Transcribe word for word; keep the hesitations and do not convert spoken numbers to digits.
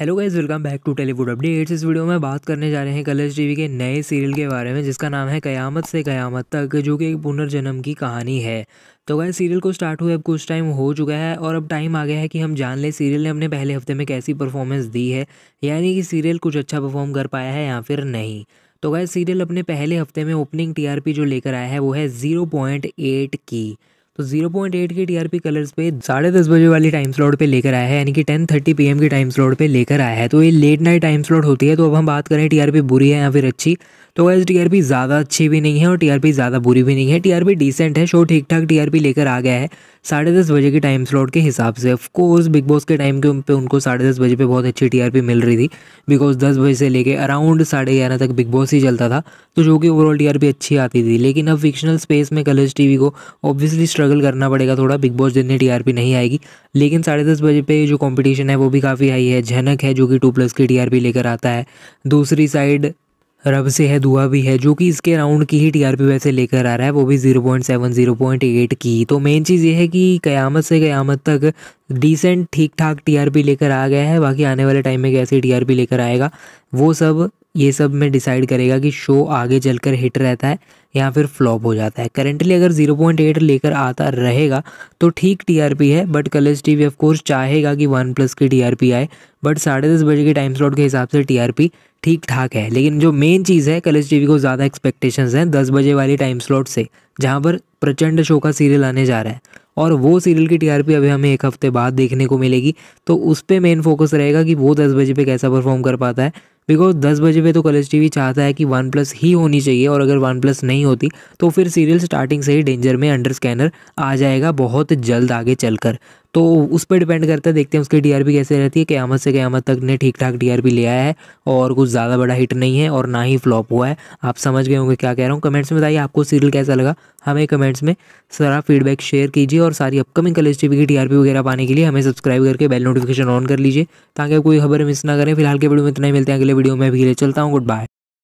Hello guys, welcome back to Tellywood updates. इस video में बात करने जा रहे हैं कलर्स टीवी के नए सीरियल के बारे में जिसका नाम है कयामत से कयामत तक, जो कि एक पुनर्जन्म की कहानी है। तो गाइस, सीरियल को स्टार्ट हुए अब कुछ टाइम हो चुका है और अब टाइम आ गया है कि हम जान लें सीरियल ने अपने पहले हफ्ते में कैसी परफॉर्मेंस दी है, यानी कि सीरियल कुछ अच्छा परफॉर्म कर पाया है या फिर नहीं। तो गाइस, सीरियल अपने पहले हफ्ते में ओपनिंग टी आर पी जो लेकर आया है वो है ज़ीरो पॉइंट एट की। तो ज़ीरो पॉइंट एट की टीआरपी कलर्स पे साढ़े दस बजे वाली टाइम स्लॉट पे लेकर आया है, यानी कि टेन थर्टी पी एम की टाइम स्लॉट पे लेकर आया है। तो ये लेट नाइट टाइम स्लॉट होती है। तो अब हम बात करें टीआरपी बुरी है या फिर अच्छी, तो वैसे टीआरपी ज़्यादा अच्छी भी नहीं है और टीआरपी ज़्यादा बुरी भी नहीं है। टीआरपी डिसेंट है, शो ठीक ठाक टीआरपी लेकर आ गया है साढ़े दस बजे के टाइम स्लॉट के हिसाब से। ऑफकोर्स बिग बॉस के टाइम के पे उनको साढ़े दस बजे पे बहुत अच्छी टीआरपी मिल रही थी, बिकॉज दस बजे से लेकर अराउंड साढ़े ग्यारह तक बिग बॉस ही चलता था, तो जो कि ओवरऑल टीआरपी अच्छी आती थी। लेकिन अब फिक्शनल स्पेस में कलर्स टीवी को ऑब्वियसली स्ट्रगल करना पड़ेगा थोड़ा, बिग बॉस जितनी टीआरपी नहीं आएगी। लेकिन साढ़े दस बजे पे जो कंपटीशन है वो भी काफ़ी हाई है। झनक है जो कि टू प्लस की टीआरपी लेकर आता है, दूसरी साइड रब से है दुआ भी है जो कि इसके राउंड की ही टीआरपी वैसे लेकर आ रहा है, वो भी zero point seven zero point eight की। तो मेन चीज़ ये है कि कयामत से कयामत तक डिसेंट ठीक ठाक टीआरपी लेकर आ गया है। बाकी आने वाले टाइम में कैसे टीआरपी लेकर आएगा वो सब ये सब में डिसाइड करेगा कि शो आगे चलकर हिट रहता है या फिर फ्लॉप हो जाता है। करेंटली अगर ज़ीरो पॉइंट एट लेकर आता रहेगा तो ठीक टीआरपी है, बट कलर्स टीवी ऑफकोर्स चाहेगा कि वन प्लस की टीआरपी आए, बट साढ़े दस बजे के टाइम स्लॉट के हिसाब से टीआरपी ठीक ठाक है। लेकिन जो मेन चीज़ है, कलर्स टीवी को ज़्यादा एक्सपेक्टेशंस हैं दस बजे वाली टाइम स्लॉट से, जहाँ पर प्रचंड शो का सीरियल आने जा रहा है और वो सीरियल की टीआरपी अभी हमें एक हफ्ते बाद देखने को मिलेगी। तो उस पर मेन फोकस रहेगा कि वो दस बजे पे कैसा परफॉर्म कर पाता है, बिकॉज दस बजे पे तो कलर्स टीवी चाहता है कि वन प्लस ही होनी चाहिए, और अगर वन प्लस नहीं होती तो फिर सीरियल स्टार्टिंग से ही डेंजर में अंडर स्कैनर आ जाएगा बहुत जल्द आगे चलकर। तो उस पर डिपेंड करता है, देखते हैं उसकी टीआरपी कैसे रहती है। कयामत से कयामत तक ने ठीक ठाक टीआरपी लिया है और कुछ ज़्यादा बड़ा हिट नहीं है और ना ही फ्लॉप हुआ है। आप समझ गए होंगे क्या कह रहा हूँ। कमेंट्स में बताइए आपको सीरियल कैसा लगा, हमें कमेंट्स में सारा फीडबैक शेयर कीजिए और सारी अपकमिंग कलर्स टीवी की टीआरपी वगैरह पाने के लिए हमें सब्सक्राइब करके बेल नोटिफिकेशन ऑन कर लीजिए ताकि आप कोई खबर मिस ना करें। फिलहाल के वीडियो में इतना ही, मिलते हैं अगले वीडियो में, अभी के लिए चलता हूँ, गुड बाय।